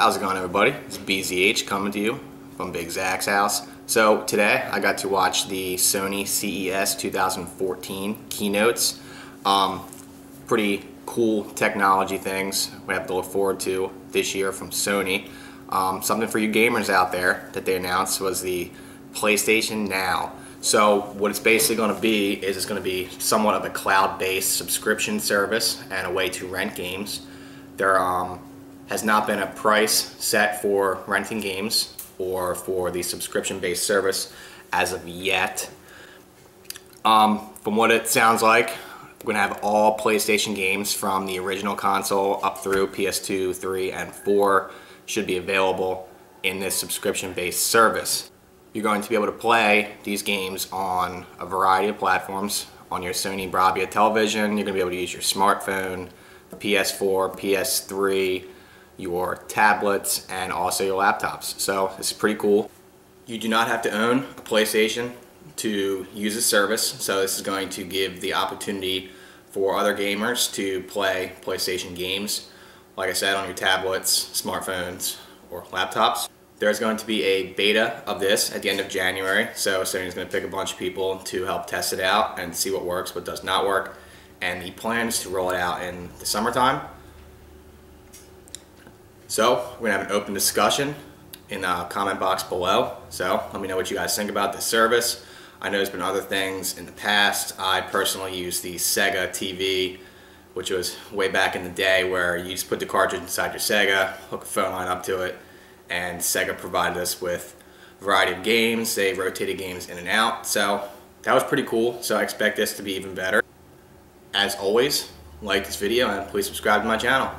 How's it going, everybody? It's BZH coming to you from Big Zach's house. So today I got to watch the Sony CES 2014 keynotes. Pretty cool technology things we have to look forward to this year from Sony. Something for you gamers out there that they announced was the PlayStation Now. So what it's basically going to be is it's going to be somewhat of a cloud-based subscription service and a way to rent games. There has not been a price set for renting games or for the subscription-based service as of yet. From what it sounds like, we're going to have all PlayStation games from the original console up through PS2, 3, and 4 should be available in this subscription-based service. You're going to be able to play these games on a variety of platforms. On your Sony Bravia television, you're going to be able to use your smartphone, the PS4, PS3, your tablets, and also your laptops. So this is pretty cool. You do not have to own a PlayStation to use the service, so this is going to give the opportunity for other gamers to play PlayStation games, like I said, on your tablets, smartphones, or laptops. There's going to be a beta of this at the end of January, so Sony's going to pick a bunch of people to help test it out and see what works, what does not work, and the plan is to roll it out in the summertime. So we're going to have an open discussion in the comment box below, so let me know what you guys think about this service. I know there's been other things in the past. I personally used the Sega TV, which was way back in the day, where you just put the cartridge inside your Sega, hook a phone line up to it, and Sega provided us with a variety of games. They rotated games in and out, so that was pretty cool. So I expect this to be even better. As always, like this video and please subscribe to my channel.